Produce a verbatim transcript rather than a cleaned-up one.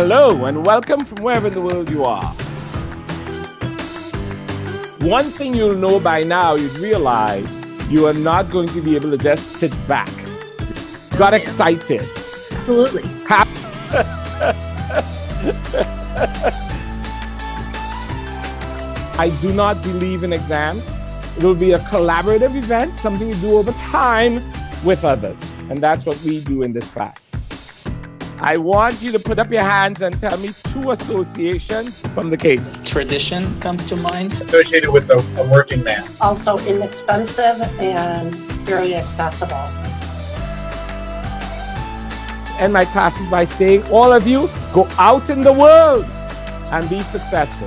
Hello and welcome from wherever in the world you are. One thing you'll know by now, you've realized you are not going to be able to just sit back. You got excited. Absolutely. I do not believe in exams. It will be a collaborative event, something you do over time with others. And that's what we do in this class. I want you to put up your hands and tell me two associations from the case. Tradition comes to mind. Associated with a, a working man. Also inexpensive and very accessible. End my classes by saying, all of you, go out in the world and be successful.